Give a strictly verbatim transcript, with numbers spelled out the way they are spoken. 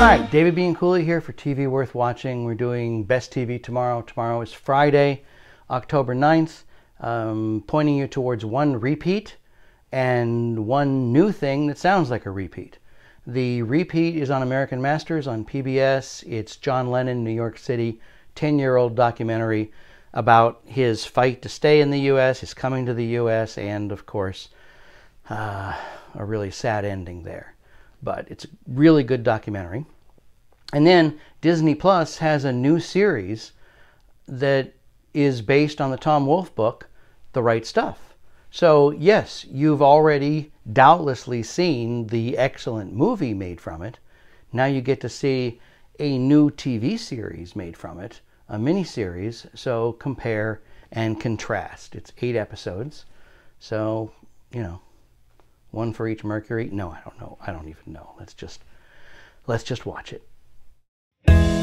Hi, David Bianculli here for T V Worth Watching. We're doing Best T V tomorrow. Tomorrow is Friday, October ninth, um, pointing you towards one repeat and one new thing that sounds like a repeat. The repeat is on American Masters on P B S. It's John Lennon, New York City, ten-year-old documentary about his fight to stay in the U S, his coming to the U S, and of course, uh, a really sad ending there. But it's a really good documentary. And then Disney Plus has a new series that is based on the Tom Wolfe book, The Right Stuff. So yes, you've already doubtlessly seen the excellent movie made from it. Now you get to see a new T V series made from it, a miniseries. So compare and contrast. It's eight episodes. So, you know, one for each Mercury. No, I don't know. I don't even know. Let's just, let's just watch it.